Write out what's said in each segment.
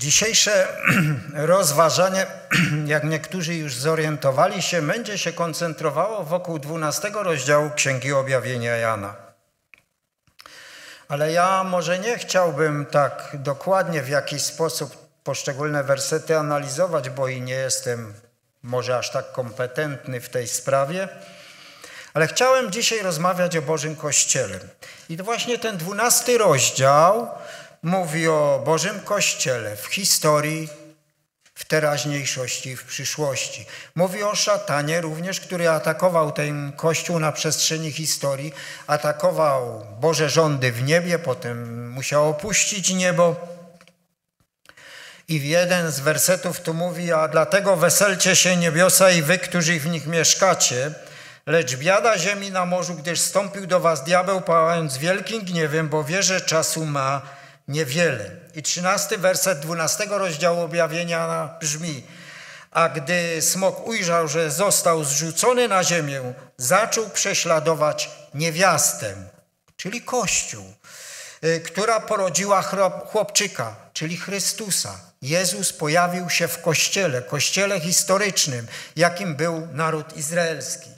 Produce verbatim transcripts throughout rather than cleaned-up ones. Dzisiejsze rozważanie, jak niektórzy już zorientowali się, będzie się koncentrowało wokół dwunastego rozdziału Księgi Objawienia Jana. Ale ja może nie chciałbym tak dokładnie w jakiś sposób poszczególne wersety analizować, bo i nie jestem może aż tak kompetentny w tej sprawie. Ale chciałem dzisiaj rozmawiać o Bożym Kościele. I to właśnie ten dwunasty rozdział mówi o Bożym Kościele w historii, w teraźniejszości, w przyszłości. Mówi o szatanie również, który atakował ten Kościół na przestrzeni historii, atakował Boże rządy w niebie, potem musiał opuścić niebo. I w jeden z wersetów tu mówi: a dlatego weselcie się niebiosa i wy, którzy w nich mieszkacie, lecz biada ziemi na morzu, gdyż stąpił do was diabeł, pałając wielkim gniewem, bo wie, że czasu ma niewiele. I trzynasty werset dwunastego rozdziału objawienia brzmi: a gdy smok ujrzał, że został zrzucony na ziemię, zaczął prześladować niewiastę, czyli Kościół, która porodziła chłopczyka, czyli Chrystusa. Jezus pojawił się w Kościele, Kościele historycznym, jakim był naród izraelski.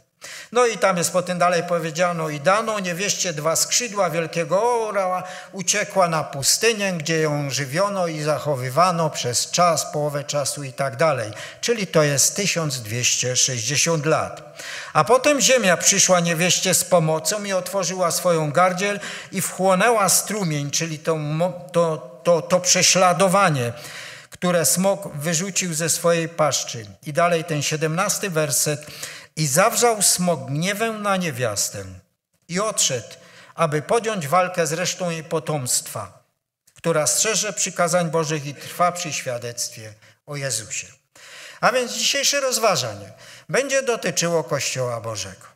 No i tam jest potem dalej powiedziano: i dano niewieście dwa skrzydła wielkiego orła, uciekła na pustynię, gdzie ją żywiono i zachowywano przez czas, połowę czasu i tak dalej. Czyli to jest tysiąc dwieście sześćdziesiąt lat. A potem ziemia przyszła niewieście z pomocą i otworzyła swoją gardziel i wchłonęła strumień, czyli to, to, to, to prześladowanie, które smok wyrzucił ze swojej paszczy. I dalej ten siedemnasty werset: i zawrzał smok gniewem na niewiastę i odszedł, aby podjąć walkę z resztą jej potomstwa, która strzeże przykazań Bożych i trwa przy świadectwie o Jezusie. A więc dzisiejsze rozważanie będzie dotyczyło Kościoła Bożego.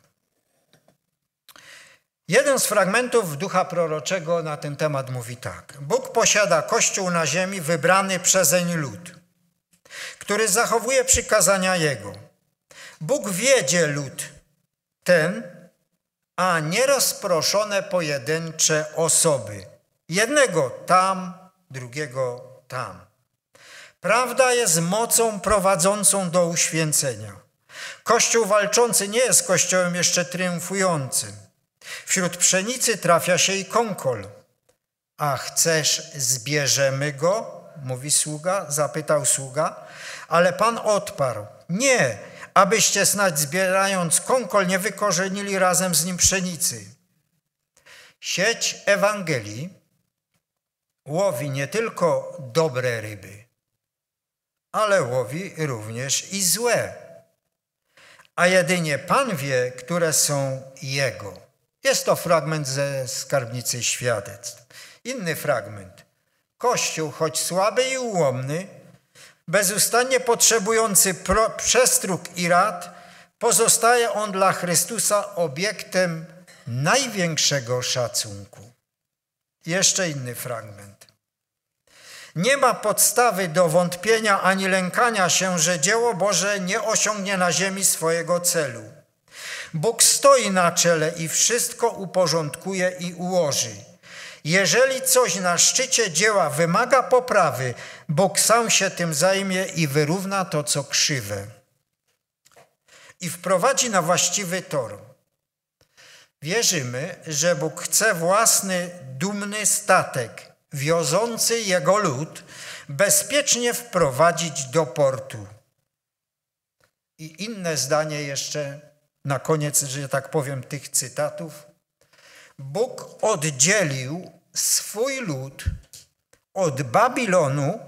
Jeden z fragmentów ducha proroczego na ten temat mówi tak: Bóg posiada Kościół na ziemi, wybrany przezeń lud, który zachowuje przykazania Jego. Bóg wiedzie lud ten, a nie rozproszone pojedyncze osoby. Jednego tam, drugiego tam. Prawda jest mocą prowadzącą do uświęcenia. Kościół walczący nie jest kościołem jeszcze triumfującym. Wśród pszenicy trafia się i kąkol. A chcesz, zbierzemy go? Mówi sługa, zapytał sługa, ale Pan odparł: nie, abyście snadź zbierając kąkol nie wykorzenili razem z nim pszenicy. Sieć Ewangelii łowi nie tylko dobre ryby, ale łowi również i złe. A jedynie Pan wie, które są Jego. Jest to fragment ze Skarbnicy Świadectw. Inny fragment: Kościół, choć słaby i ułomny, bezustannie potrzebujący pro, przestróg i rad, pozostaje on dla Chrystusa obiektem największego szacunku. Jeszcze inny fragment: nie ma podstawy do wątpienia ani lękania się, że dzieło Boże nie osiągnie na ziemi swojego celu. Bóg stoi na czele i wszystko uporządkuje i ułoży. Jeżeli coś na szczycie dzieła wymaga poprawy, Bóg sam się tym zajmie i wyrówna to, co krzywe, i wprowadzi na właściwy tor. Wierzymy, że Bóg chce własny, dumny statek, wiozący Jego lud, bezpiecznie wprowadzić do portu. I inne zdanie jeszcze na koniec, że tak powiem, tych cytatów: Bóg oddzielił swój lud od Babilonu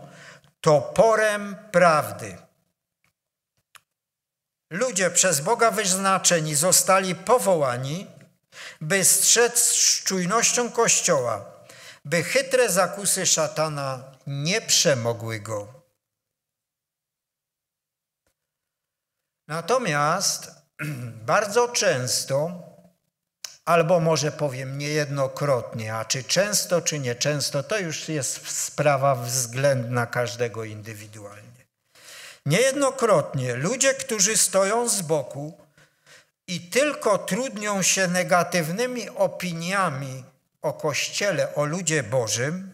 toporem prawdy. Ludzie przez Boga wyznaczeni zostali powołani, by strzec z czujnością Kościoła, by chytre zakusy szatana nie przemogły go. Natomiast bardzo często, albo może powiem niejednokrotnie, a czy często, czy nieczęsto, to już jest sprawa względna każdego indywidualnie. Niejednokrotnie ludzie, którzy stoją z boku i tylko trudnią się negatywnymi opiniami o Kościele, o ludzie Bożym,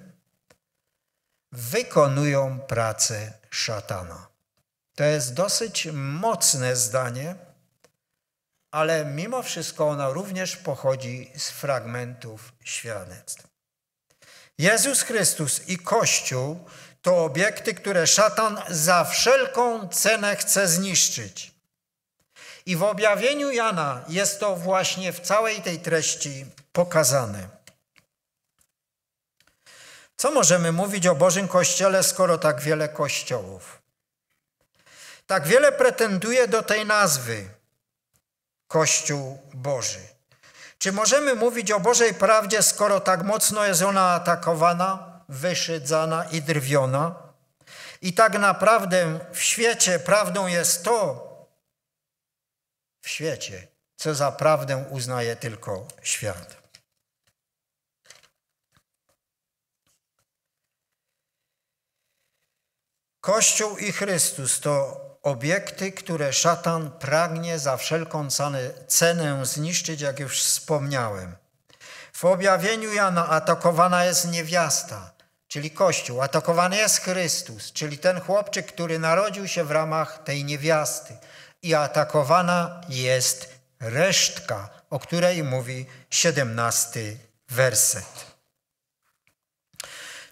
wykonują pracę szatana. To jest dosyć mocne zdanie, ale mimo wszystko ono również pochodzi z fragmentów świadectw. Jezus Chrystus i Kościół to obiekty, które szatan za wszelką cenę chce zniszczyć. I w objawieniu Jana jest to właśnie w całej tej treści pokazane. Co możemy mówić o Bożym Kościele, skoro tak wiele kościołów? Tak wiele pretenduje do tej nazwy Kościół Boży. Czy możemy mówić o Bożej prawdzie, skoro tak mocno jest ona atakowana, wyszydzana i drwiona? I tak naprawdę w świecie prawdą jest to, w świecie, co za prawdę uznaje tylko świat. Kościół i Chrystus to obiekty, które szatan pragnie za wszelką cenę zniszczyć, jak już wspomniałem. W objawieniu Jana atakowana jest niewiasta, czyli Kościół. Atakowany jest Chrystus, czyli ten chłopczyk, który narodził się w ramach tej niewiasty. I atakowana jest resztka, o której mówi siedemnasty werset.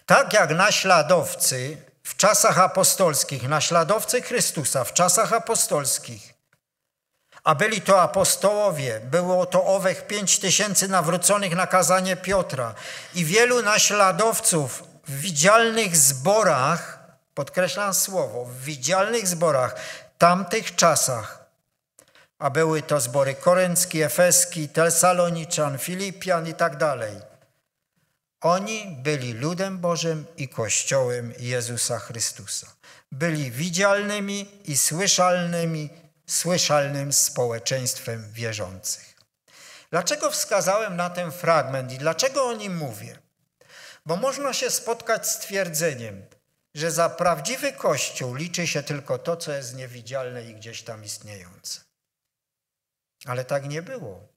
Tak jak naśladowcy w czasach apostolskich, naśladowcy Chrystusa w czasach apostolskich, a byli to apostołowie, było to owych pięć tysięcy nawróconych na kazanie Piotra i wielu naśladowców w widzialnych zborach, podkreślam słowo, w widzialnych zborach, w tamtych czasach, a były to zbory koryncki, efeski, tesaloniczan, filipian i tak dalej. Oni byli ludem Bożym i Kościołem Jezusa Chrystusa. Byli widzialnymi i słyszalnymi, słyszalnym społeczeństwem wierzących. Dlaczego wskazałem na ten fragment i dlaczego o nim mówię? Bo można się spotkać z twierdzeniem, że za prawdziwy Kościół liczy się tylko to, co jest niewidzialne i gdzieś tam istniejące. Ale tak nie było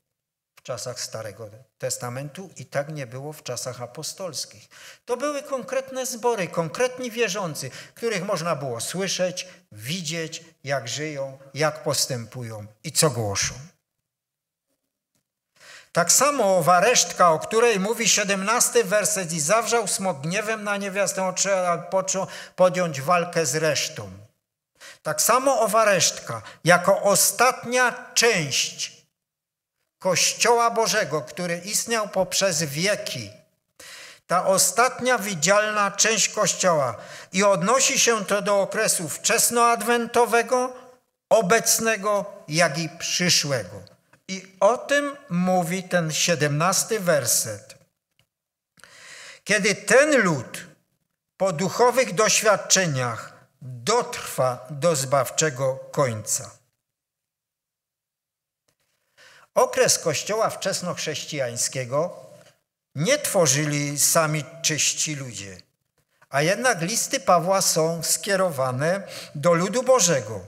w czasach Starego Testamentu i tak nie było w czasach apostolskich. To były konkretne zbory, konkretni wierzący, których można było słyszeć, widzieć, jak żyją, jak postępują i co głoszą. Tak samo owa resztka, o której mówi siedemnasty werset, i zawrzał smok gniewem na niewiastę, trzeba podjąć walkę z resztą. Tak samo owa resztka, jako ostatnia część Kościoła Bożego, który istniał poprzez wieki, ta ostatnia widzialna część Kościoła, i odnosi się to do okresu wczesnoadwentowego, obecnego, jak i przyszłego. I o tym mówi ten siedemnasty werset. Kiedy ten lud po duchowych doświadczeniach dotrwa do zbawczego końca. Okres Kościoła wczesnochrześcijańskiego nie tworzyli sami czyści ludzie, a jednak listy Pawła są skierowane do ludu Bożego.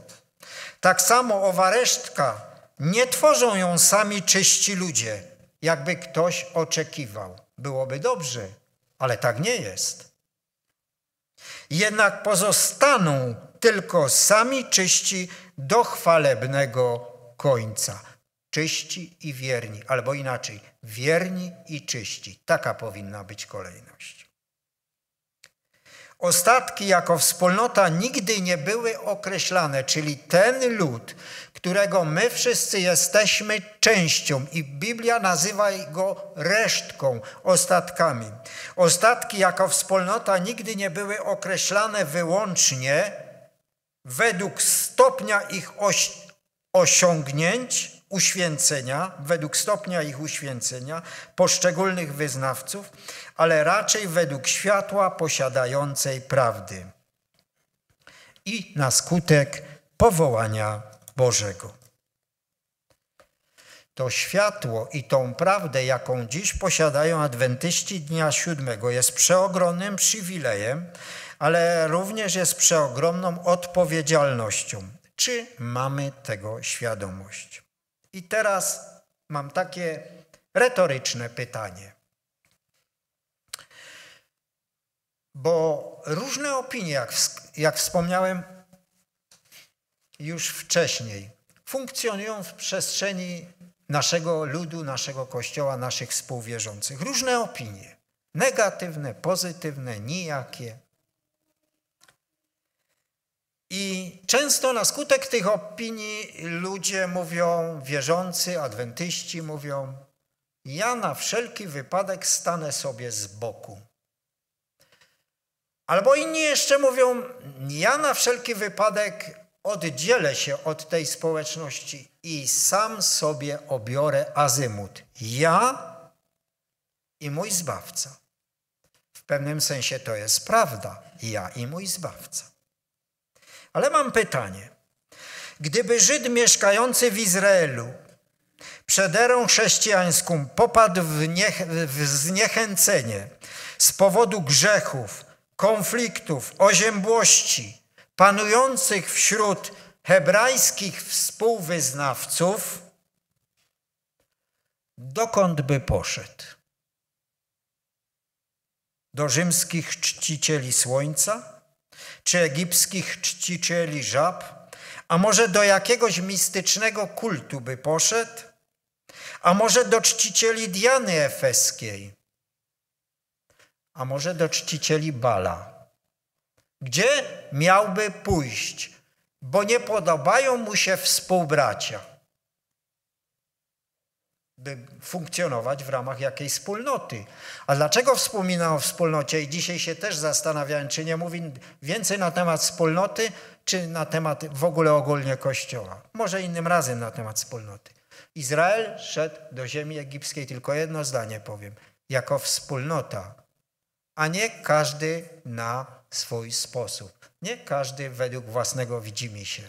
Tak samo owa resztka, nie tworzą ją sami czyści ludzie, jakby ktoś oczekiwał. Byłoby dobrze, ale tak nie jest. Jednak pozostaną tylko sami czyści do chwalebnego końca. Czyści i wierni, albo inaczej, wierni i czyści. Taka powinna być kolejność. Ostatki jako wspólnota nigdy nie były określane, czyli ten lud, którego my wszyscy jesteśmy częścią i Biblia nazywa go resztką, ostatkami. Ostatki jako wspólnota nigdy nie były określane wyłącznie według stopnia ich osiągnięć, uświęcenia, według stopnia ich uświęcenia poszczególnych wyznawców, ale raczej według światła posiadającej prawdy i na skutek powołania Bożego. To światło i tą prawdę, jaką dziś posiadają adwentyści dnia siódmego, jest przeogromnym przywilejem, ale również jest przeogromną odpowiedzialnością. Czy mamy tego świadomość? I teraz mam takie retoryczne pytanie. Bo różne opinie, jak, jak wspomniałem już wcześniej, funkcjonują w przestrzeni naszego ludu, naszego Kościoła, naszych współwierzących. Różne opinie, negatywne, pozytywne, nijakie. I często na skutek tych opinii ludzie mówią, wierzący, adwentyści mówią, ja na wszelki wypadek stanę sobie z boku. Albo inni jeszcze mówią, ja na wszelki wypadek oddzielę się od tej społeczności i sam sobie obiorę azymut. Ja i mój Zbawca. W pewnym sensie to jest prawda. Ja i mój Zbawca. Ale mam pytanie. Gdyby Żyd mieszkający w Izraelu przed erą chrześcijańską popadł w, niech, w zniechęcenie z powodu grzechów, konfliktów, oziębłości panujących wśród hebrajskich współwyznawców, dokąd by poszedł? Do rzymskich czcicieli słońca? Czy egipskich czcicieli żab? A może do jakiegoś mistycznego kultu by poszedł? A może do czcicieli Diany Efeskiej? A może do czcicieli Bala? Gdzie miałby pójść, bo nie podobają mu się współbracia, by funkcjonować w ramach jakiejś wspólnoty. A dlaczego wspominam o wspólnocie? I dzisiaj się też zastanawiałem, czy nie mówi więcej na temat wspólnoty, czy na temat w ogóle ogólnie Kościoła. Może innym razem na temat wspólnoty. Izrael szedł do ziemi egipskiej, tylko jedno zdanie powiem, jako wspólnota, a nie każdy na swój sposób. Nie każdy według własnego widzimisię.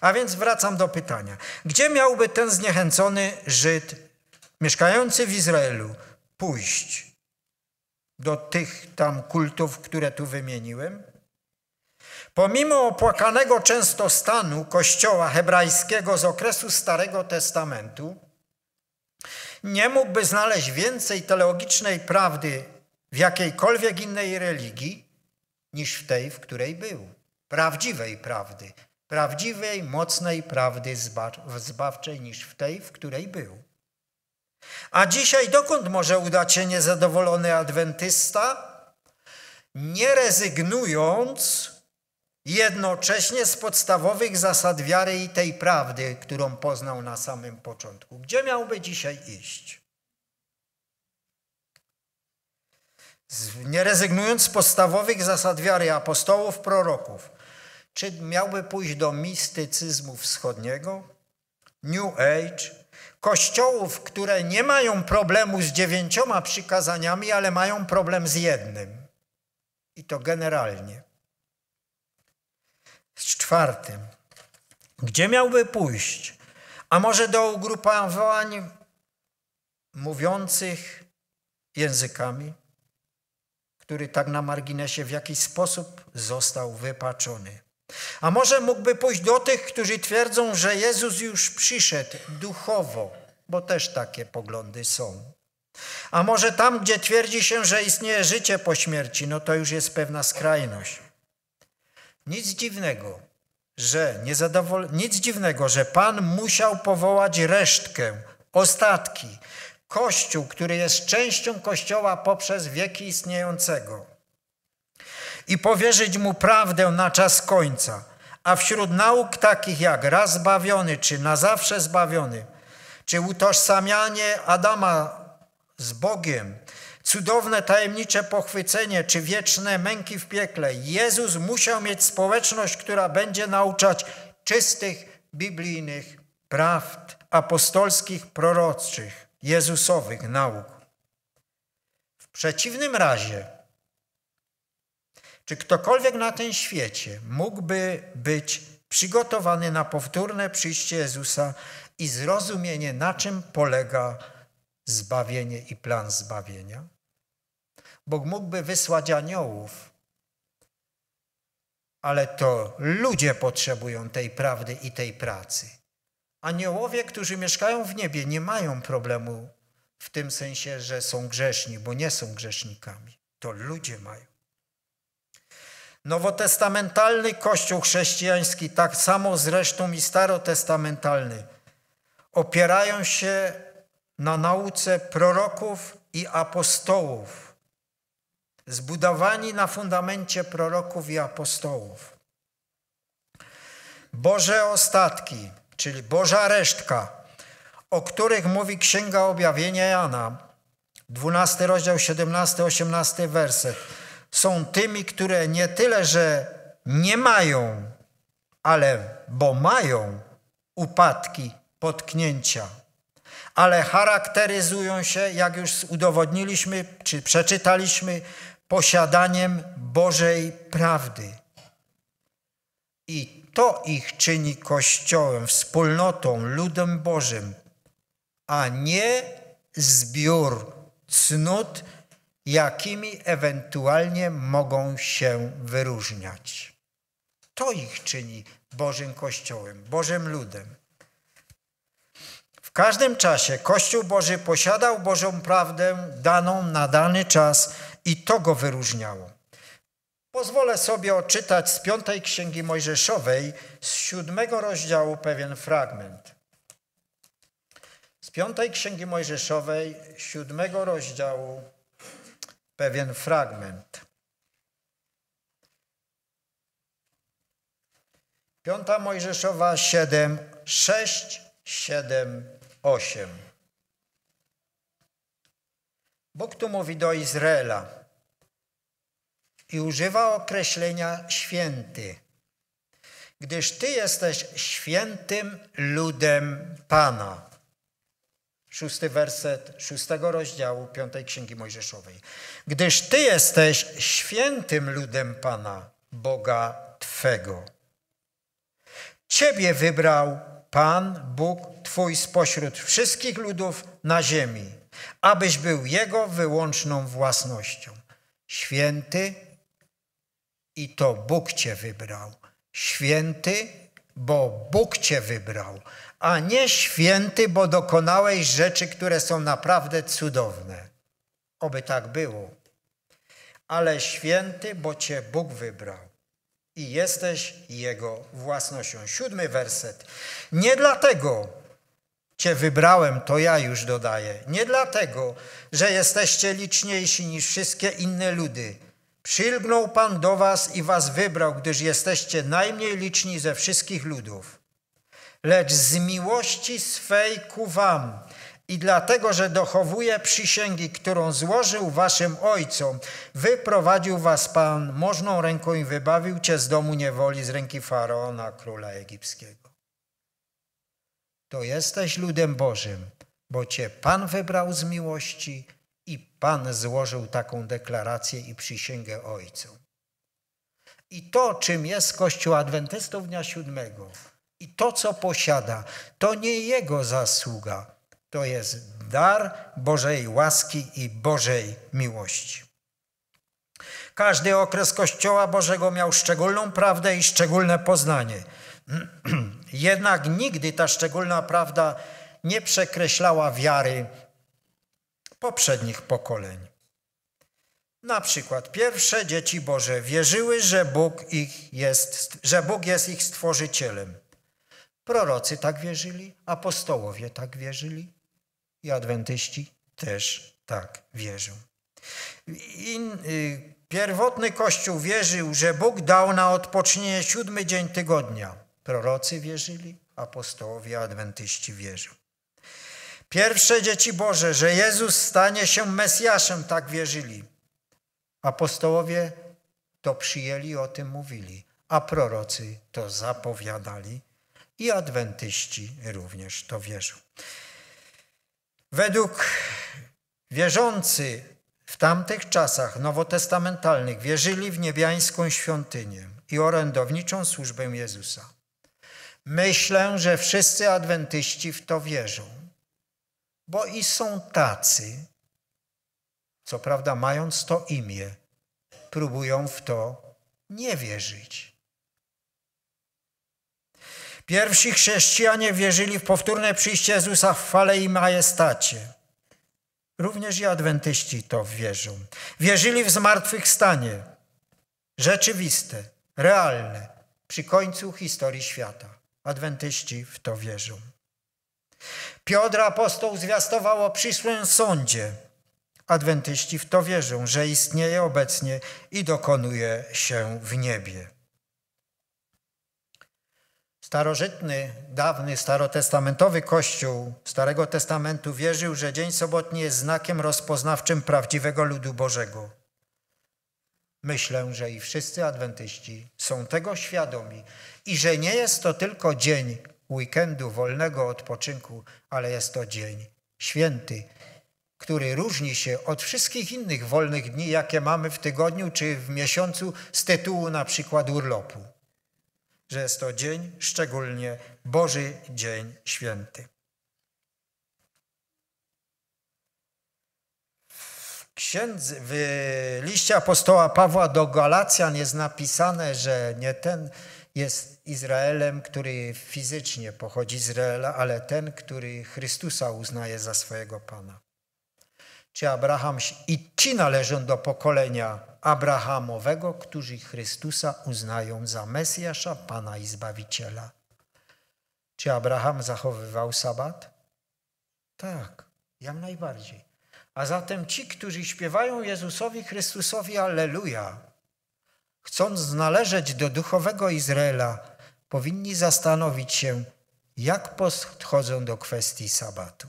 A więc wracam do pytania. Gdzie miałby ten zniechęcony Żyd mieszkający w Izraelu pójść? Do tych tam kultów, które tu wymieniłem? Pomimo opłakanego często stanu Kościoła hebrajskiego z okresu Starego Testamentu, nie mógłby znaleźć więcej teologicznej prawdy w jakiejkolwiek innej religii, niż w tej, w której był. Prawdziwej prawdy. Prawdziwej, mocnej prawdy zbawczej niż w tej, w której był. A dzisiaj dokąd może udać się niezadowolony adwentysta? Nie rezygnując jednocześnie z podstawowych zasad wiary i tej prawdy, którą poznał na samym początku. Gdzie miałby dzisiaj iść? Nie rezygnując z podstawowych zasad wiary apostołów, proroków. Czy miałby pójść do mistycyzmu wschodniego, New Age, kościołów, które nie mają problemu z dziewięcioma przykazaniami, ale mają problem z jednym. I to generalnie. Z czwartym. Gdzie miałby pójść? A może do ugrupowań mówiących językami? Który tak na marginesie w jakiś sposób został wypaczony. A może mógłby pójść do tych, którzy twierdzą, że Jezus już przyszedł duchowo, bo też takie poglądy są. A może tam, gdzie twierdzi się, że istnieje życie po śmierci, no to już jest pewna skrajność. Nic dziwnego, że niezadowol... Nic dziwnego, że Pan musiał powołać resztkę, ostatki, Kościół, który jest częścią Kościoła poprzez wieki istniejącego i powierzyć mu prawdę na czas końca, a wśród nauk takich jak raz zbawiony, czy na zawsze zbawiony, czy utożsamianie Adama z Bogiem, cudowne tajemnicze pochwycenie, czy wieczne męki w piekle, Jezus musiał mieć społeczność, która będzie nauczać czystych, biblijnych prawd apostolskich, proroczych. Jezusowych nauk. W przeciwnym razie, czy ktokolwiek na tym świecie mógłby być przygotowany na powtórne przyjście Jezusa i zrozumienie, na czym polega zbawienie i plan zbawienia? Bóg mógłby wysłać aniołów, ale to ludzie potrzebują tej prawdy i tej pracy. Aniołowie, którzy mieszkają w niebie, nie mają problemu w tym sensie, że są grzeszni, bo nie są grzesznikami. To ludzie mają. Nowotestamentalny Kościół chrześcijański, tak samo zresztą i starotestamentalny, opierają się na nauce proroków i apostołów, zbudowani na fundamencie proroków i apostołów. Boże ostatki, czyli Boża resztka, o których mówi Księga Objawienia Jana, dwunasty rozdział, siedemnasty, osiemnasty werset, są tymi, które nie tyle, że nie mają, ale bo mają upadki, potknięcia, ale charakteryzują się, jak już udowodniliśmy, czy przeczytaliśmy, posiadaniem Bożej prawdy. I to ich czyni Kościołem, wspólnotą, ludem Bożym, a nie zbiór cnót, jakimi ewentualnie mogą się wyróżniać. To ich czyni Bożym Kościołem, Bożym ludem. W każdym czasie Kościół Boży posiadał Bożą prawdę daną na dany czas i to go wyróżniało. Pozwolę sobie odczytać z piątej Księgi Mojżeszowej, z siódmego rozdziału pewien fragment. Z piątej Księgi Mojżeszowej, siódmego rozdziału pewien fragment. Piąta Mojżeszowa, siedem, sześć, siedem, osiem. Bóg tu mówi do Izraela i używa określenia święty, gdyż ty jesteś świętym ludem Pana. Szósty werset szóstego rozdziału piątej Księgi Mojżeszowej. Gdyż Ty jesteś świętym ludem Pana, Boga Twego. Ciebie wybrał Pan, Bóg Twój spośród wszystkich ludów na ziemi, abyś był Jego wyłączną własnością. Święty i to Bóg Cię wybrał. Święty, bo Bóg Cię wybrał. A nie święty, bo dokonałeś rzeczy, które są naprawdę cudowne. Oby tak było. Ale święty, bo Cię Bóg wybrał i jesteś Jego własnością. Siódmy werset. Nie dlatego Cię wybrałem, to ja już dodaję. Nie dlatego, że jesteście liczniejsi niż wszystkie inne ludy. Przylgnął Pan do was i was wybrał, gdyż jesteście najmniej liczni ze wszystkich ludów. Lecz z miłości swej ku wam i dlatego, że dochowuje przysięgi, którą złożył waszym ojcom, wyprowadził was Pan możną ręką i wybawił cię z domu niewoli, z ręki Faraona, króla egipskiego. To jesteś ludem Bożym, bo cię Pan wybrał z miłości i Pan złożył taką deklarację i przysięgę ojcom. I to, czym jest Kościół Adwentystów Dnia Siódmego, i to, co posiada, to nie jego zasługa. To jest dar Bożej łaski i Bożej miłości. Każdy okres Kościoła Bożego miał szczególną prawdę i szczególne poznanie. Jednak nigdy ta szczególna prawda nie przekreślała wiary poprzednich pokoleń. Na przykład pierwsze dzieci Boże wierzyły, że Bóg ich jest, że Bóg jest ich stworzycielem. Prorocy tak wierzyli, apostołowie tak wierzyli i adwentyści też tak wierzą. In, y, pierwotny Kościół wierzył, że Bóg dał na odpocznienie siódmy dzień tygodnia. Prorocy wierzyli, apostołowie, adwentyści wierzą. Pierwsze dzieci Boże, że Jezus stanie się Mesjaszem, tak wierzyli. Apostołowie to przyjęli, o tym mówili, a prorocy to zapowiadali. I adwentyści również to wierzą. Według wierzący w tamtych czasach nowotestamentalnych wierzyli w niebiańską świątynię i orędowniczą służbę Jezusa. Myślę, że wszyscy adwentyści w to wierzą, bo i są tacy, co prawda mając to imię, próbują w to nie wierzyć. Pierwsi chrześcijanie wierzyli w powtórne przyjście Jezusa w chwale i majestacie. Również i adwentyści to wierzą. Wierzyli w zmartwychwstanie, rzeczywiste, realne, przy końcu historii świata. Adwentyści w to wierzą. Piotr Apostoł zwiastował o przyszłym sądzie. Adwentyści w to wierzą, że istnieje obecnie i dokonuje się w niebie. Starożytny, dawny, starotestamentowy Kościół Starego Testamentu wierzył, że dzień sobotni jest znakiem rozpoznawczym prawdziwego ludu Bożego. Myślę, że i wszyscy adwentyści są tego świadomi i że nie jest to tylko dzień weekendu, wolnego odpoczynku, ale jest to dzień święty, który różni się od wszystkich innych wolnych dni, jakie mamy w tygodniu czy w miesiącu z tytułu na przykład urlopu. Że jest to dzień szczególnie Boży, dzień święty. W, księdze, w liście apostoła Pawła do Galacjan jest napisane, że nie ten jest Izraelem, który fizycznie pochodzi z Izraela, ale ten, który Chrystusa uznaje za swojego Pana. Czy Abraham i ci należą do pokolenia Abrahamowego, którzy Chrystusa uznają za Mesjasza, Pana i Zbawiciela. Czy Abraham zachowywał sabat? Tak, jak najbardziej. A zatem ci, którzy śpiewają Jezusowi Chrystusowi Alleluja, chcąc należeć do duchowego Izraela, powinni zastanowić się, jak podchodzą do kwestii sabatu.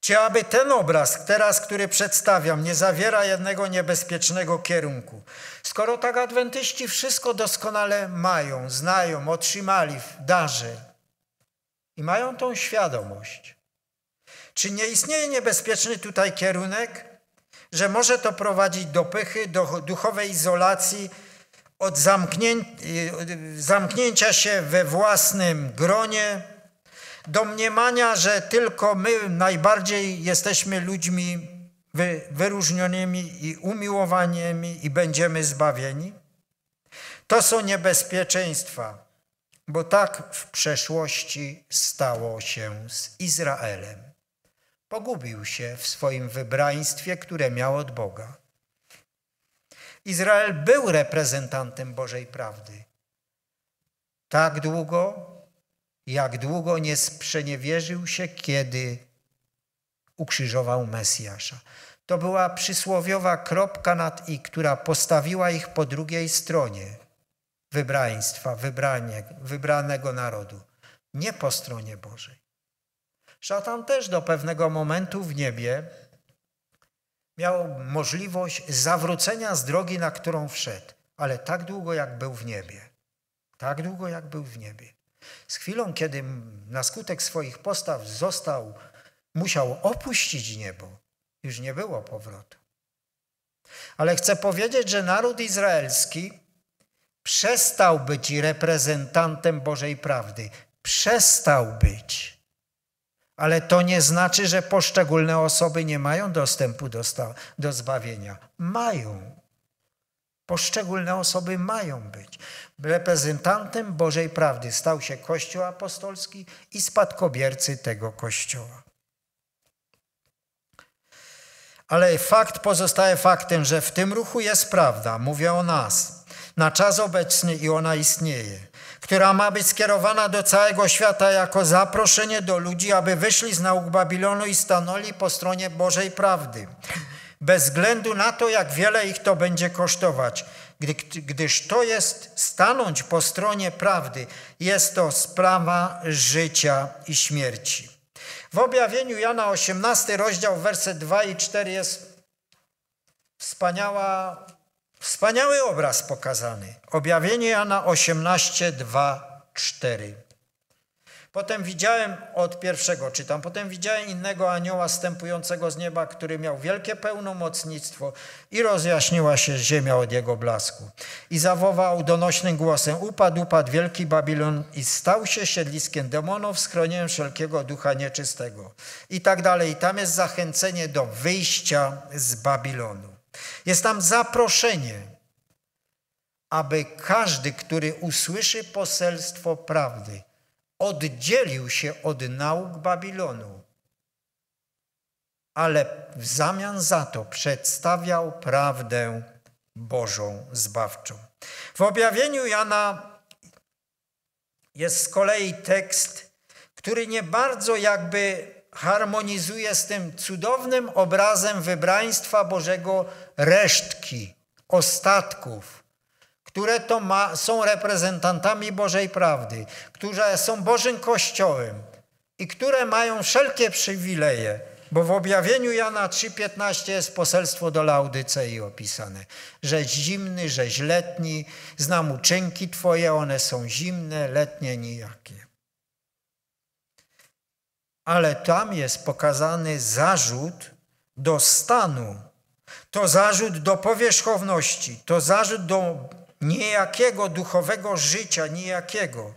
Czy aby ten obraz, teraz, który przedstawiam, nie zawiera jednego niebezpiecznego kierunku? Skoro tak adwentyści wszystko doskonale mają, znają, otrzymali w darze i mają tą świadomość, czy nie istnieje niebezpieczny tutaj kierunek, że może to prowadzić do pychy, do duchowej izolacji, od zamknięcia się we własnym gronie, domniemania, że tylko my najbardziej jesteśmy ludźmi wy, wyróżnionymi i umiłowanymi i będziemy zbawieni? To są niebezpieczeństwa, bo tak w przeszłości stało się z Izraelem. Pogubił się w swoim wybraństwie, które miał od Boga. Izrael był reprezentantem Bożej prawdy. Tak długo, jak długo nie sprzeniewierzył się, kiedy ukrzyżował Mesjasza. To była przysłowiowa kropka nad i, która postawiła ich po drugiej stronie wybraństwa, wybranie, wybranego narodu. Nie po stronie Bożej. Szatan też do pewnego momentu w niebie miał możliwość zawrócenia z drogi, na którą wszedł. Ale tak długo, jak był w niebie. Tak długo, jak był w niebie. Z chwilą, kiedy na skutek swoich postaw został, musiał opuścić niebo, już nie było powrotu. Ale chcę powiedzieć, że naród izraelski przestał być reprezentantem Bożej prawdy. Przestał być. Ale to nie znaczy, że poszczególne osoby nie mają dostępu do, do zbawienia. Mają. Poszczególne osoby mają być. Reprezentantem Bożej prawdy stał się Kościół apostolski i spadkobiercy tego Kościoła. Ale fakt pozostaje faktem, że w tym ruchu jest prawda, mówię o nas, na czas obecny i ona istnieje, która ma być skierowana do całego świata jako zaproszenie do ludzi, aby wyszli z nauk Babilonu i stanęli po stronie Bożej prawdy. Bez względu na to, jak wiele ich to będzie kosztować, gdy, gdyż to jest stanąć po stronie prawdy, jest to sprawa życia i śmierci. W objawieniu Jana osiemnasty rozdział, werset dwa i cztery jest wspaniała, wspaniały obraz pokazany. Objawienie Jana osiemnaście, dwa, cztery. Potem widziałem, od pierwszego czytam, potem widziałem innego anioła wstępującego z nieba, który miał wielkie pełnomocnictwo i rozjaśniła się ziemia od jego blasku. I zawołał donośnym głosem, upadł, upadł wielki Babilon i stał się siedliskiem demonów, schronieniem wszelkiego ducha nieczystego. I tak dalej. I tam jest zachęcenie do wyjścia z Babilonu. Jest tam zaproszenie, aby każdy, który usłyszy poselstwo prawdy, oddzielił się od nauk Babilonu, ale w zamian za to przedstawiał prawdę Bożą zbawczą. W objawieniu Jana jest z kolei tekst, który nie bardzo jakby harmonizuje z tym cudownym obrazem wybraństwa Bożego resztki, ostatków, które to ma, są reprezentantami Bożej prawdy, które są Bożym Kościołem i które mają wszelkie przywileje, bo w objawieniu Jana trzy piętnaście jest poselstwo do Laodycei opisane, że zimny, żeś letni, znam uczynki Twoje, one są zimne, letnie nijakie. Ale tam jest pokazany zarzut do stanu, to zarzut do powierzchowności, to zarzut do niejakiego duchowego życia, niejakiego.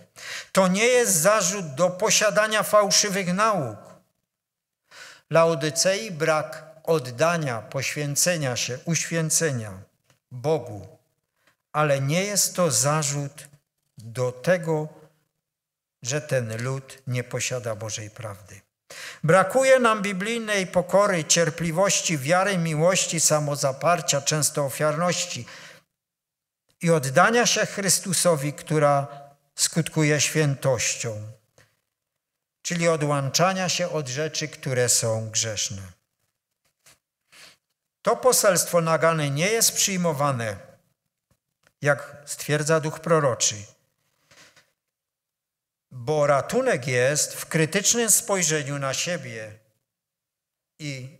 To nie jest zarzut do posiadania fałszywych nauk. Laodycei brak oddania, poświęcenia się, uświęcenia Bogu, ale nie jest to zarzut do tego, że ten lud nie posiada Bożej prawdy. Brakuje nam biblijnej pokory, cierpliwości, wiary, miłości, samozaparcia, często ofiarności i oddania się Chrystusowi, która skutkuje świętością, czyli odłączania się od rzeczy, które są grzeszne. To poselstwo nagane nie jest przyjmowane, jak stwierdza duch proroczy, bo ratunek jest w krytycznym spojrzeniu na siebie i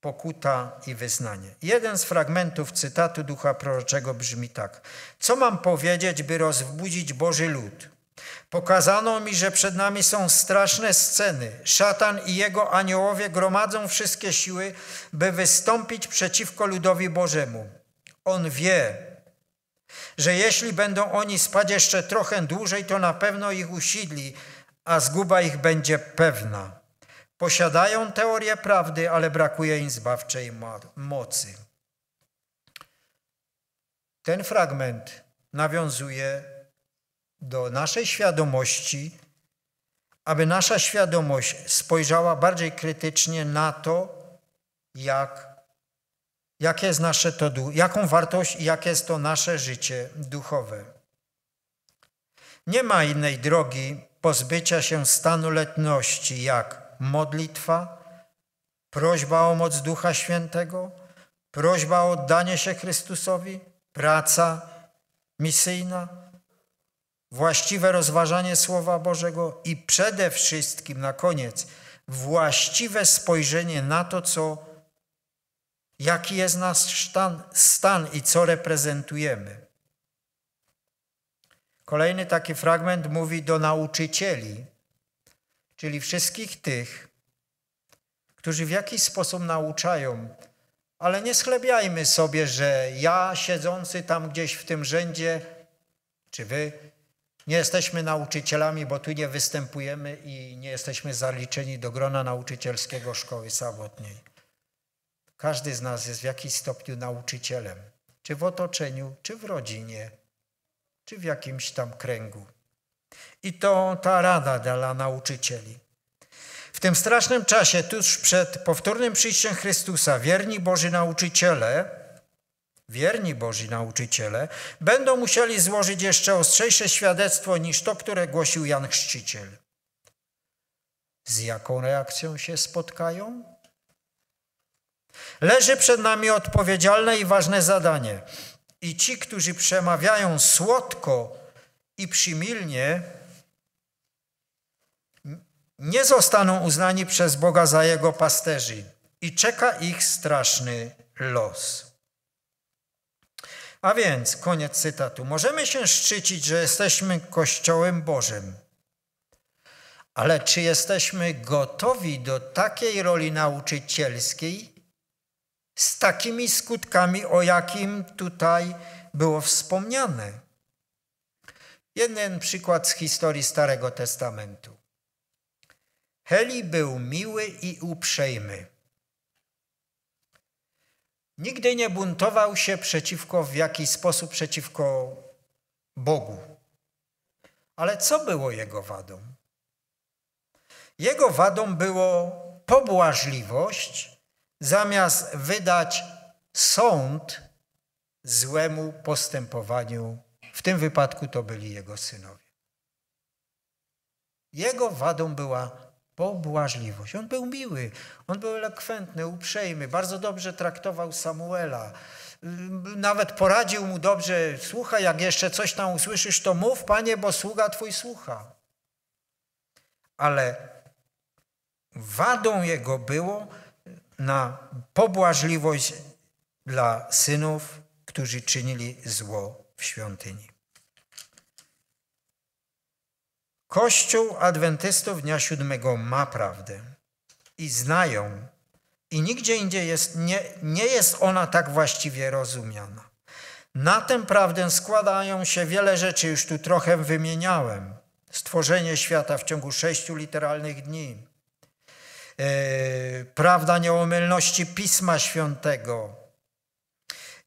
pokuta i wyznanie. Jeden z fragmentów cytatu ducha proroczego brzmi tak. Co mam powiedzieć, by rozbudzić Boży lud? Pokazano mi, że przed nami są straszne sceny. Szatan i jego aniołowie gromadzą wszystkie siły, by wystąpić przeciwko ludowi Bożemu. On wie, że jeśli będą oni spać jeszcze trochę dłużej, to na pewno ich usidli, a zguba ich będzie pewna. Posiadają teorię prawdy, ale brakuje im zbawczej mocy. Ten fragment nawiązuje do naszej świadomości, aby nasza świadomość spojrzała bardziej krytycznie na to, jak Jakie jest nasze to, jaką wartość i jakie jest to nasze życie duchowe. Nie ma innej drogi pozbycia się stanu letności, jak modlitwa, prośba o moc Ducha Świętego, prośba o oddanie się Chrystusowi, praca misyjna, właściwe rozważanie Słowa Bożego i przede wszystkim, na koniec, właściwe spojrzenie na to, co jaki jest nasz stan, stan i co reprezentujemy. Kolejny taki fragment mówi do nauczycieli, czyli wszystkich tych, którzy w jakiś sposób nauczają, ale nie schlebiajmy sobie, że ja siedzący tam gdzieś w tym rzędzie, czy wy, nie jesteśmy nauczycielami, bo tu nie występujemy i nie jesteśmy zaliczeni do grona nauczycielskiego szkoły sobotniej. Każdy z nas jest w jakimś stopniu nauczycielem, czy w otoczeniu, czy w rodzinie, czy w jakimś tam kręgu. I to ta rada dla nauczycieli. W tym strasznym czasie, tuż przed powtórnym przyjściem Chrystusa, wierni Boży nauczyciele, wierni Boży nauczyciele, będą musieli złożyć jeszcze ostrzejsze świadectwo niż to, które głosił Jan Chrzciciel. Z jaką reakcją się spotkają? Leży przed nami odpowiedzialne i ważne zadanie. I ci, którzy przemawiają słodko i przymilnie, nie zostaną uznani przez Boga za Jego pasterzy i czeka ich straszny los. A więc, koniec cytatu, możemy się szczycić, że jesteśmy Kościołem Bożym. Ale czy jesteśmy gotowi do takiej roli nauczycielskiej, z takimi skutkami, o jakim tutaj było wspomniane? Jeden przykład z historii Starego Testamentu. Heli był miły i uprzejmy. Nigdy nie buntował się przeciwko, w jakiś sposób przeciwko Bogu. Ale co było jego wadą? Jego wadą było pobłażliwość, zamiast wydać sąd złemu postępowaniu. W tym wypadku to byli jego synowie. Jego wadą była pobłażliwość. On był miły, on był elokwentny, uprzejmy, bardzo dobrze traktował Samuela. Nawet poradził mu dobrze, słuchaj, jak jeszcze coś tam usłyszysz, to mów, Panie, bo sługa Twój słucha. Ale wadą jego było na pobłażliwość dla synów, którzy czynili zło w świątyni. Kościół adwentystów dnia siódmego ma prawdę i znają, i nigdzie indziej jest, nie, nie jest ona tak właściwie rozumiana. Na tę prawdę składają się wiele rzeczy, już tu trochę wymieniałem. Stworzenie świata w ciągu sześciu literalnych dni. Yy, prawda nieomylności Pisma Świętego.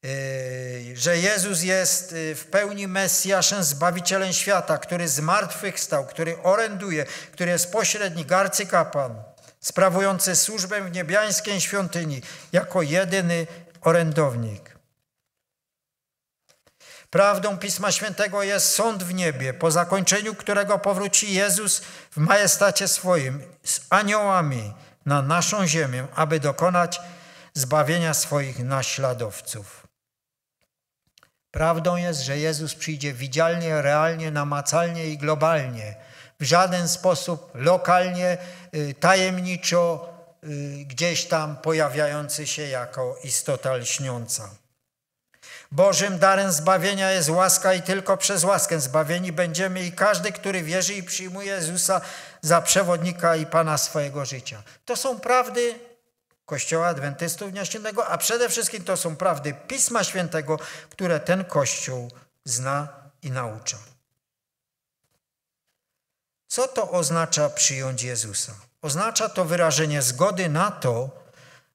Yy, że Jezus jest w pełni Mesjaszem, Zbawicielem świata, który zmartwychwstał, który oręduje, który jest pośrednik, arcykapłan, sprawujący służbę w niebiańskiej świątyni jako jedyny orędownik. Prawdą Pisma Świętego jest sąd w niebie, po zakończeniu którego powróci Jezus w majestacie swoim z aniołami na naszą ziemię, aby dokonać zbawienia swoich naśladowców. Prawdą jest, że Jezus przyjdzie widzialnie, realnie, namacalnie i globalnie. W żaden sposób lokalnie, tajemniczo, gdzieś tam pojawiający się jako istota lśniąca. Bożym darem zbawienia jest łaska i tylko przez łaskę zbawieni będziemy i każdy, który wierzy i przyjmuje Jezusa za przewodnika i Pana swojego życia. To są prawdy Kościoła Adwentystów Dnia Siódmego, a przede wszystkim to są prawdy Pisma Świętego, które ten Kościół zna i naucza. Co to oznacza przyjąć Jezusa? Oznacza to wyrażenie zgody na to,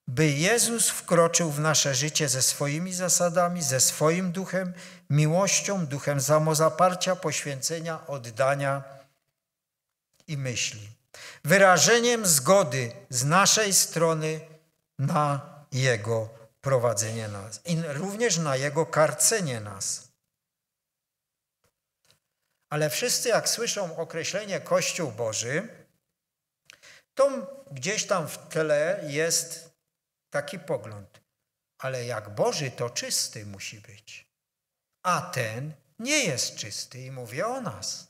by Jezus wkroczył w nasze życie ze swoimi zasadami, ze swoim duchem, miłością, duchem samozaparcia, poświęcenia, oddania i myśli. Wyrażeniem zgody z naszej strony na Jego prowadzenie nas i również na Jego karcenie nas. Ale wszyscy, jak słyszą określenie Kościół Boży, to gdzieś tam w tle jest taki pogląd. Ale jak Boży, to czysty musi być. A ten nie jest czysty i mówię o nas.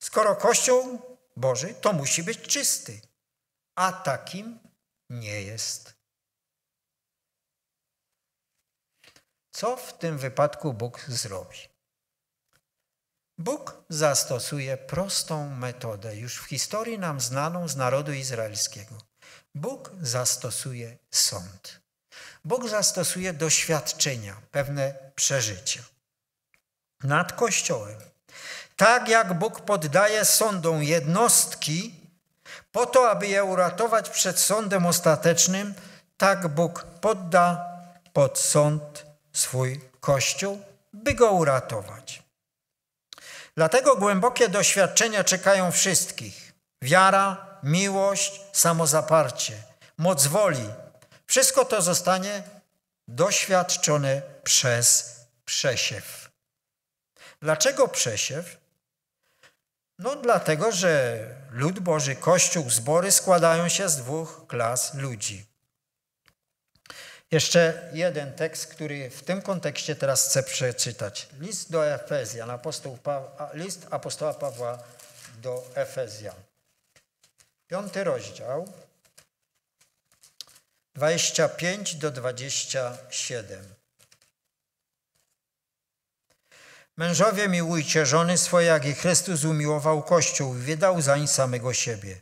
Skoro Kościół Boży, to musi być czysty. A takim nie jest. Co w tym wypadku Bóg zrobi? Bóg zastosuje prostą metodę, już w historii nam znaną z narodu izraelskiego. Bóg zastosuje sąd. Bóg zastosuje doświadczenia, pewne przeżycia nad Kościołem. Tak jak Bóg poddaje sądom jednostki po to, aby je uratować przed sądem ostatecznym, tak Bóg podda pod sąd swój Kościół, by go uratować. Dlatego głębokie doświadczenia czekają wszystkich. Wiara, miłość, samozaparcie, moc woli. Wszystko to zostanie doświadczone przez przesiew. Dlaczego przesiew? No dlatego, że lud Boży, Kościół, zbory składają się z dwóch klas ludzi. Jeszcze jeden tekst, który w tym kontekście teraz chcę przeczytać. List do Efezjan, apostoł Pawła, list apostoła Pawła do Efezjan. Piąty rozdział, dwadzieścia pięć do dwudziestu siedmiu. Mężowie, miłujcie żony swoje, jak i Chrystus umiłował Kościół i wydał zań samego siebie,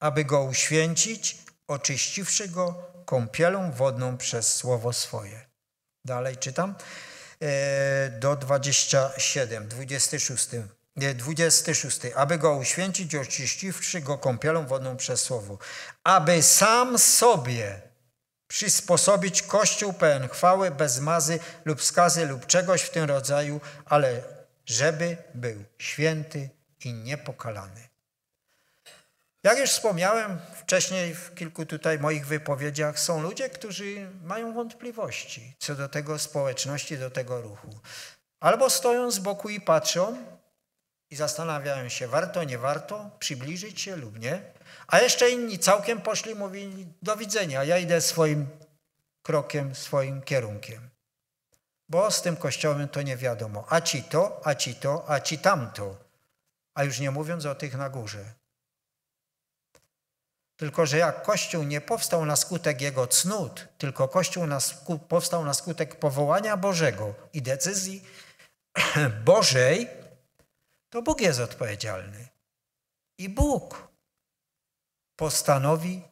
aby go uświęcić, oczyściwszy go kąpielą wodną przez słowo swoje. Dalej czytam. Do dwudziestego siódmego, dwudziestego szóstego. dwudziesty szósty. Aby go uświęcić, oczyściwszy go kąpielą wodną przez słowo. Aby sam sobie przysposobić Kościół pełen chwały, bez mazy lub skazy lub czegoś w tym rodzaju, ale żeby był święty i niepokalany. Jak już wspomniałem wcześniej w kilku tutaj moich wypowiedziach, są ludzie, którzy mają wątpliwości co do tego społeczności, do tego ruchu. Albo stoją z boku i patrzą i zastanawiają się, warto, nie warto, przybliżyć się lub nie. A jeszcze inni całkiem poszli, mówili, do widzenia, ja idę swoim krokiem, swoim kierunkiem. Bo z tym Kościołem to nie wiadomo. A ci to, a ci to, a ci tamto. A już nie mówiąc o tych na górze. Tylko że jak Kościół nie powstał na skutek jego cnót, tylko Kościół na sku- powstał na skutek powołania Bożego i decyzji Bożej, to Bóg jest odpowiedzialny. I Bóg postanowi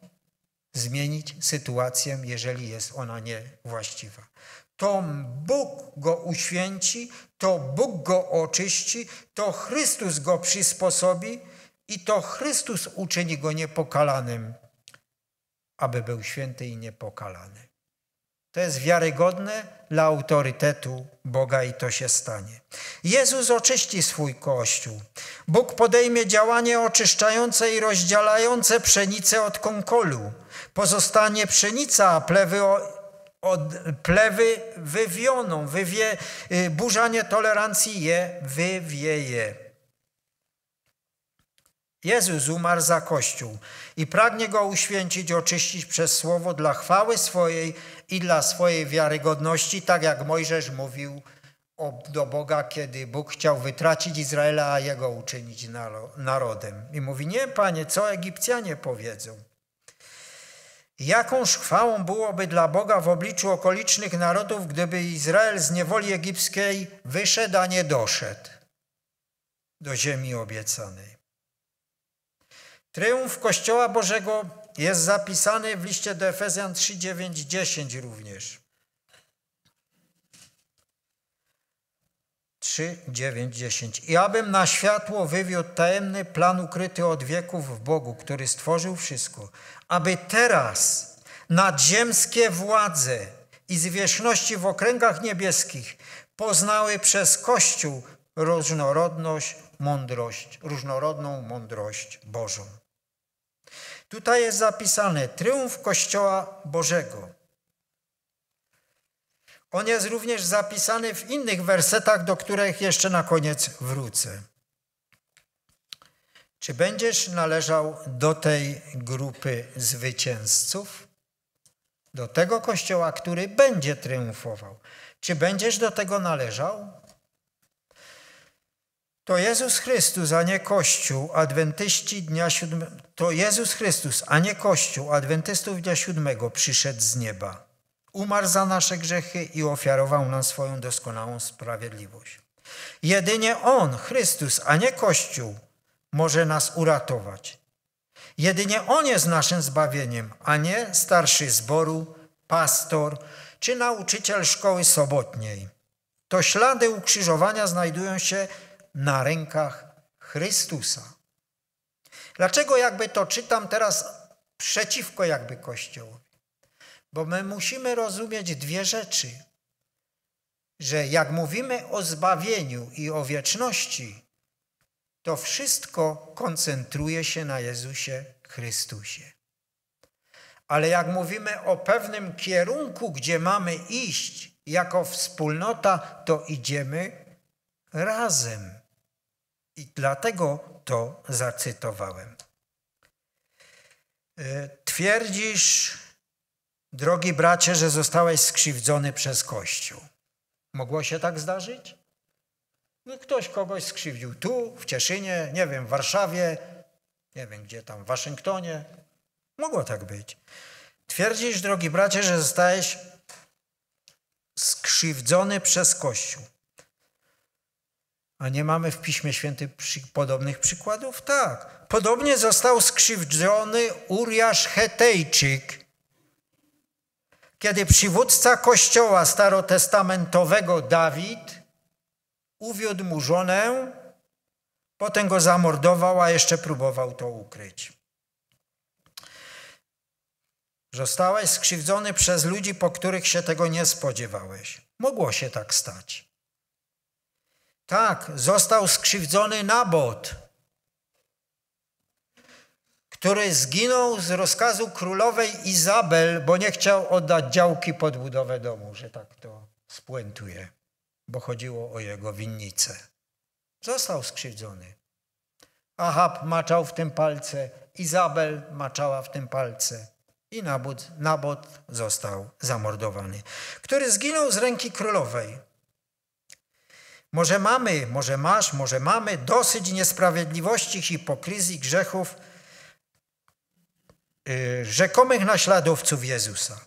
zmienić sytuację, jeżeli jest ona niewłaściwa. To Bóg go uświęci, to Bóg go oczyści, to Chrystus go przysposobi, i to Chrystus uczyni go niepokalanym, aby był święty i niepokalany. To jest wiarygodne dla autorytetu Boga i to się stanie. Jezus oczyści swój Kościół. Bóg podejmie działanie oczyszczające i rozdzielające pszenicę od konkolu. Pozostanie pszenica, a plewy od, plewy wywioną. Wywie, burza nietolerancji je wywieje. Jezus umarł za Kościół i pragnie go uświęcić, oczyścić przez słowo dla chwały swojej i dla swojej wiarygodności, tak jak Mojżesz mówił do Boga, kiedy Bóg chciał wytracić Izraela, a jego uczynić narodem. I mówi, nie Panie, co Egipcjanie powiedzą? Jakąż chwałą byłoby dla Boga w obliczu okolicznych narodów, gdyby Izrael z niewoli egipskiej wyszedł, a nie doszedł do ziemi obiecanej. Tryumf Kościoła Bożego jest zapisany w liście do Efezjan trzy, dziewięć, dziesięć również. trzy, dziewięć, dziesięć. I abym na światło wywiódł tajemny plan ukryty od wieków w Bogu, który stworzył wszystko, aby teraz nadziemskie władze i zwierzchności w okręgach niebieskich poznały przez Kościół różnorodność, mądrość, różnorodną mądrość Bożą. Tutaj jest zapisany tryumf Kościoła Bożego. On jest również zapisany w innych wersetach, do których jeszcze na koniec wrócę. Czy będziesz należał do tej grupy zwycięzców? Do tego Kościoła, który będzie triumfował. Czy będziesz do tego należał? To Jezus Chrystus, a nie Kościół, Adwentyści dnia siódmego, to Jezus Chrystus, a nie Kościół, Adwentystów dnia siódmego przyszedł z nieba. Umarł za nasze grzechy i ofiarował nam swoją doskonałą sprawiedliwość. Jedynie On, Chrystus, a nie Kościół, może nas uratować. Jedynie On jest naszym zbawieniem, a nie starszy zboru, pastor czy nauczyciel szkoły sobotniej. To ślady ukrzyżowania znajdują się na rękach Chrystusa. Dlaczego jakby to czytam teraz przeciwko jakby Kościołowi? Bo my musimy rozumieć dwie rzeczy. Że jak mówimy o zbawieniu i o wieczności, to wszystko koncentruje się na Jezusie Chrystusie. Ale jak mówimy o pewnym kierunku, gdzie mamy iść jako wspólnota, to idziemy razem. I dlatego to zacytowałem. Twierdzisz, drogi bracie, że zostałeś skrzywdzony przez Kościół. Mogło się tak zdarzyć? No ktoś kogoś skrzywdził tu, w Cieszynie, nie wiem, w Warszawie, nie wiem gdzie tam, w Waszyngtonie. Mogło tak być. Twierdzisz, drogi bracie, że zostałeś skrzywdzony przez Kościół. A nie mamy w Piśmie Świętym podobnych przykładów? Tak. Podobnie został skrzywdzony Uriasz Hetejczyk, kiedy przywódca kościoła starotestamentowego Dawid uwiódł mu żonę, potem go zamordował, a jeszcze próbował to ukryć. Zostałeś skrzywdzony przez ludzi, po których się tego nie spodziewałeś. Mogło się tak stać. Tak, został skrzywdzony Nabot, który zginął z rozkazu królowej Izabel, bo nie chciał oddać działki pod budowę domu, że tak to spuentuje, bo chodziło o jego winnicę. Został skrzywdzony. Ahab maczał w tym palce, Izabel maczała w tym palce i Nabot, Nabot został zamordowany, który zginął z ręki królowej. Może mamy, może masz, może mamy dosyć niesprawiedliwości, hipokryzji, grzechów yy, rzekomych naśladowców Jezusa.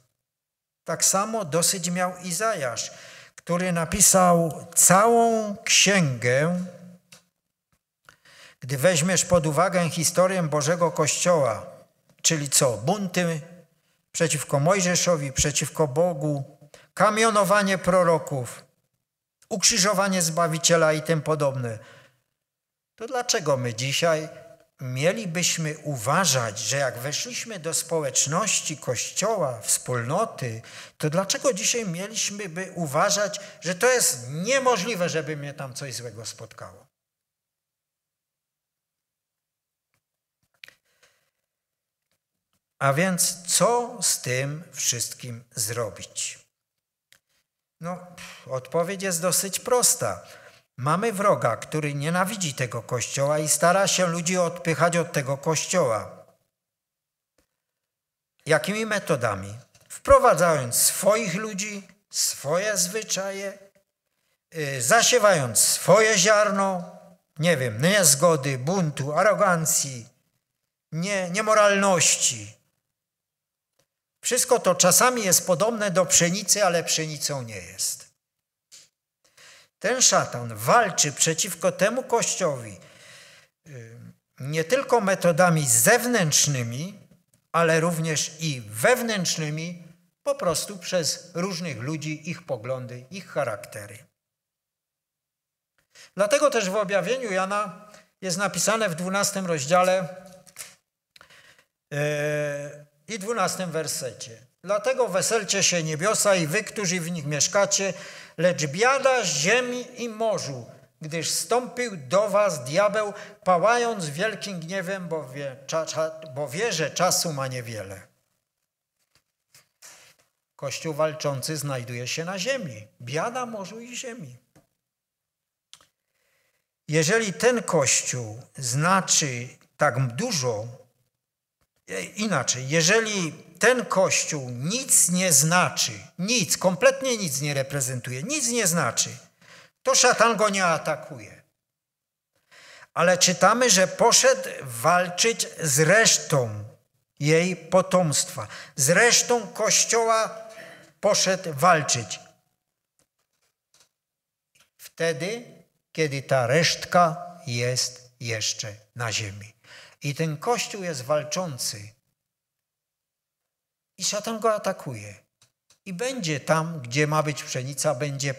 Tak samo dosyć miał Izajasz, który napisał całą księgę. Gdy weźmiesz pod uwagę historię Bożego Kościoła, czyli co? Bunty przeciwko Mojżeszowi, przeciwko Bogu, kamionowanie proroków, ukrzyżowanie Zbawiciela i tym podobne. To dlaczego my dzisiaj mielibyśmy uważać, że jak weszliśmy do społeczności Kościoła, wspólnoty, to dlaczego dzisiaj mieliśmy by uważać, że to jest niemożliwe, żeby mnie tam coś złego spotkało? A więc co z tym wszystkim zrobić? No, odpowiedź jest dosyć prosta. Mamy wroga, który nienawidzi tego Kościoła i stara się ludzi odpychać od tego Kościoła. Jakimi metodami? Wprowadzając swoich ludzi, swoje zwyczaje, zasiewając swoje ziarno, nie wiem, niezgody, buntu, arogancji, nie, niemoralności. Wszystko to czasami jest podobne do pszenicy, ale pszenicą nie jest. Ten szatan walczy przeciwko temu Kościołowi nie tylko metodami zewnętrznymi, ale również i wewnętrznymi, po prostu przez różnych ludzi, ich poglądy, ich charaktery. Dlatego też w objawieniu Jana jest napisane w dwunastym rozdziale yy, i dwunastym wersecie. Dlatego weselcie się niebiosa i wy, którzy w nich mieszkacie, lecz biada ziemi i morzu, gdyż zstąpił do was diabeł, pałając wielkim gniewem, bo wie, cza, cza, bo wie, że czasu ma niewiele. Kościół walczący znajduje się na ziemi. Biada morzu i ziemi. Jeżeli ten Kościół znaczy tak dużo, inaczej, jeżeli ten Kościół nic nie znaczy, nic, kompletnie nic nie reprezentuje, nic nie znaczy, to szatan go nie atakuje. Ale czytamy, że poszedł walczyć z resztą jej potomstwa. Z resztą Kościoła poszedł walczyć. Wtedy, kiedy ta resztka jest jeszcze na ziemi. I ten Kościół jest walczący i szatan go atakuje. I będzie tam, gdzie ma być pszenica, będzie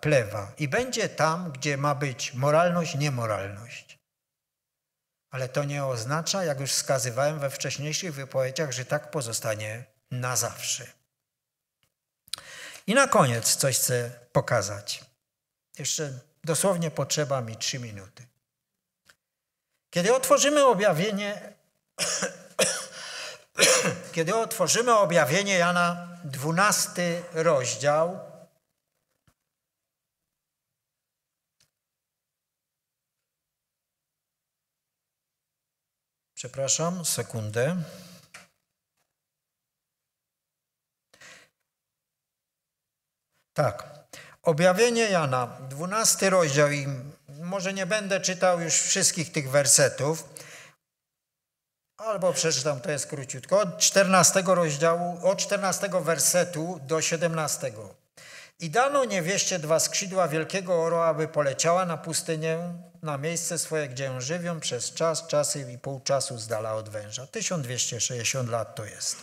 plewa. I będzie tam, gdzie ma być moralność, niemoralność. Ale to nie oznacza, jak już wskazywałem we wcześniejszych wypowiedziach, że tak pozostanie na zawsze. I na koniec coś chcę pokazać. Jeszcze dosłownie potrzeba mi trzy minuty. Kiedy otworzymy objawienie, kiedy otworzymy objawienie Jana, dwunasty rozdział, przepraszam, sekundę, tak, objawienie Jana, dwunasty rozdział i może nie będę czytał już wszystkich tych wersetów, albo przeczytam, to jest króciutko, od czternastego rozdziału, od czternastego wersetu do siedemnastego. I dano niewieście dwa skrzydła wielkiego orła, aby poleciała na pustynię, na miejsce swoje, gdzie ją żywią przez czas, czasy i pół czasu z dala od węża. tysiąc dwieście sześćdziesiąt lat to jest.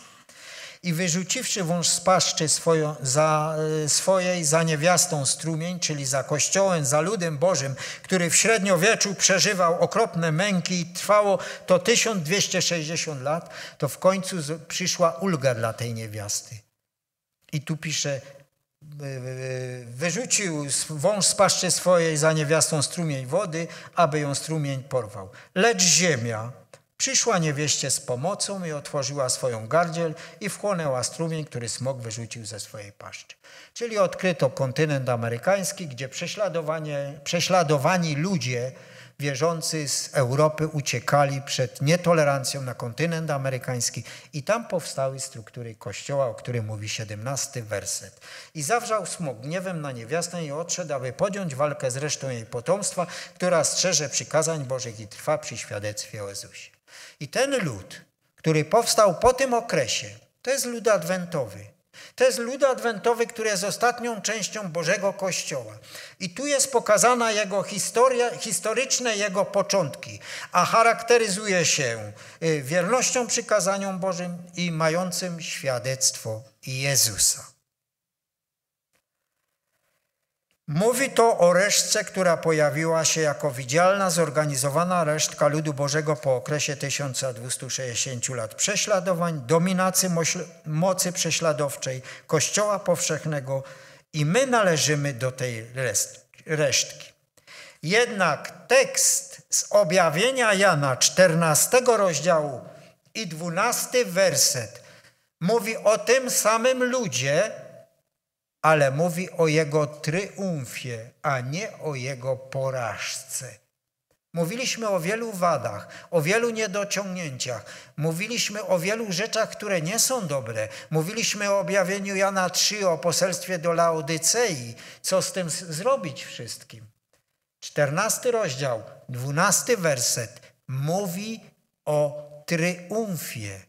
I wyrzuciwszy wąż z paszczy swoją, za, swojej za niewiastą strumień, czyli za Kościołem, za ludem Bożym, który w średniowieczu przeżywał okropne męki i trwało to tysiąc dwieście sześćdziesiąt lat, to w końcu przyszła ulga dla tej niewiasty. I tu pisze, wyrzucił wąż z paszczy swojej za niewiastą strumień wody, aby ją strumień porwał. Lecz ziemia Przyszła niewieście z pomocą i otworzyła swoją gardziel i wchłonęła strumień, który smok wyrzucił ze swojej paszczy. Czyli odkryto kontynent amerykański, gdzie prześladowanie, prześladowani ludzie wierzący z Europy uciekali przed nietolerancją na kontynent amerykański i tam powstały struktury Kościoła, o którym mówi siedemnasty werset. I zawrzał smok gniewem na niewiastę i odszedł, aby podjąć walkę z resztą jej potomstwa, która strzeże przykazań Bożych i trwa przy świadectwie o Jezusie. I ten lud, który powstał po tym okresie, to jest lud adwentowy. To jest lud adwentowy, który jest ostatnią częścią Bożego Kościoła. I tu jest pokazana jego historia, historyczne jego początki, a charakteryzuje się wiernością przykazaniom Bożym i mającym świadectwo Jezusa. Mówi to o resztce, która pojawiła się jako widzialna, zorganizowana resztka ludu Bożego po okresie tysiąca dwustu sześćdziesięciu lat prześladowań, dominacji mocy prześladowczej, Kościoła powszechnego i my należymy do tej resztki. Jednak tekst z objawienia Jana czternastego rozdziału i dwunasty werset mówi o tym samym ludzie, ale mówi o jego triumfie, a nie o jego porażce. Mówiliśmy o wielu wadach, o wielu niedociągnięciach. Mówiliśmy o wielu rzeczach, które nie są dobre. Mówiliśmy o objawieniu Jana trzeciego, o poselstwie do Laodycei. Co z tym zrobić wszystkim? czternasty rozdział, dwunasty werset mówi o triumfie,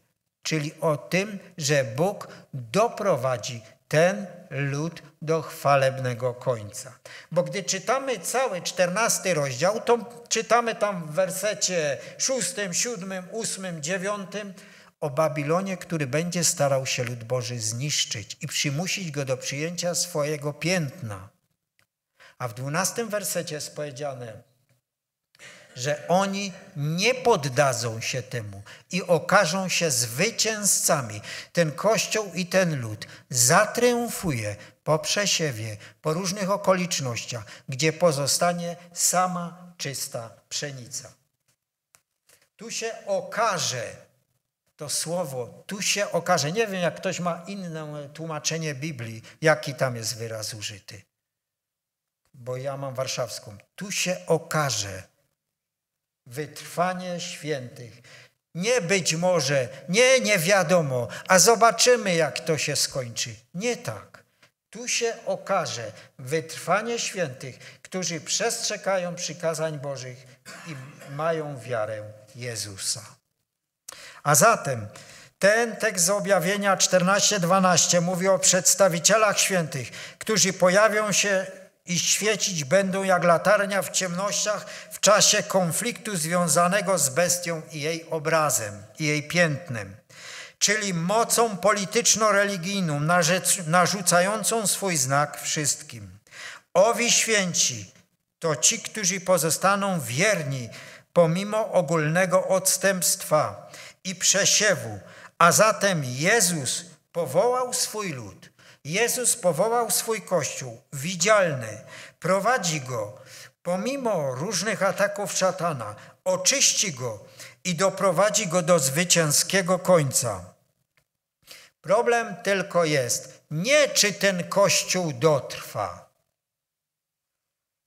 czyli o tym, że Bóg doprowadzi ten lud do chwalebnego końca. Bo gdy czytamy cały czternasty rozdział, to czytamy tam w wersecie szóstym, siódmym, ósmym, dziewiątym o Babilonie, który będzie starał się lud Boży zniszczyć i przymusić go do przyjęcia swojego piętna. A w dwunastym wersecie jest powiedziane, że oni nie poddadzą się temu i okażą się zwycięzcami. Ten Kościół i ten lud zatriumfuje po przesiewie, po różnych okolicznościach, gdzie pozostanie sama czysta pszenica. Tu się okaże. To słowo tu się okaże. Nie wiem, jak ktoś ma inne tłumaczenie Biblii, jaki tam jest wyraz użyty. Bo ja mam warszawską. Tu się okaże. Wytrwanie świętych. Nie być może, nie, nie wiadomo, a zobaczymy, jak to się skończy. Nie tak. Tu się okaże wytrwanie świętych, którzy przestrzegają przykazań Bożych i mają wiarę Jezusa. A zatem ten tekst z objawienia czternaście dwanaście mówi o przedstawicielach świętych, którzy pojawią się i świecić będą jak latarnia w ciemnościach w czasie konfliktu związanego z bestią i jej obrazem, i jej piętnem. Czyli mocą polityczno-religijną narzucającą swój znak wszystkim. Owi święci to ci, którzy pozostaną wierni pomimo ogólnego odstępstwa i przesiewu, a zatem Jezus powołał swój lud. Jezus powołał swój Kościół widzialny, prowadzi go pomimo różnych ataków szatana, oczyści go i doprowadzi go do zwycięskiego końca. Problem tylko jest, nie czy ten Kościół dotrwa.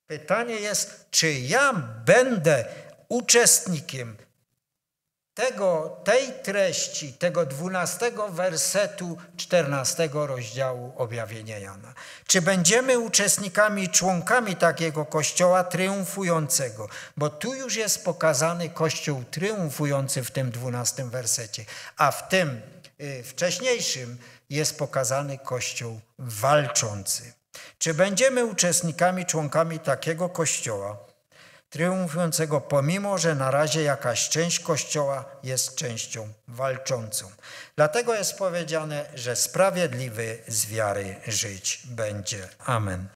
Pytanie jest, czy ja będę uczestnikiem Tego, tej treści, tego dwunastego wersetu czternastego rozdziału objawienia Jana. Czy będziemy uczestnikami, członkami takiego Kościoła triumfującego? Bo tu już jest pokazany Kościół triumfujący w tym dwunastym wersecie, a w tym y, wcześniejszym jest pokazany Kościół walczący. Czy będziemy uczestnikami, członkami takiego Kościoła triumfującego, pomimo że na razie jakaś część Kościoła jest częścią walczącą? Dlatego jest powiedziane, że sprawiedliwy z wiary żyć będzie. Amen.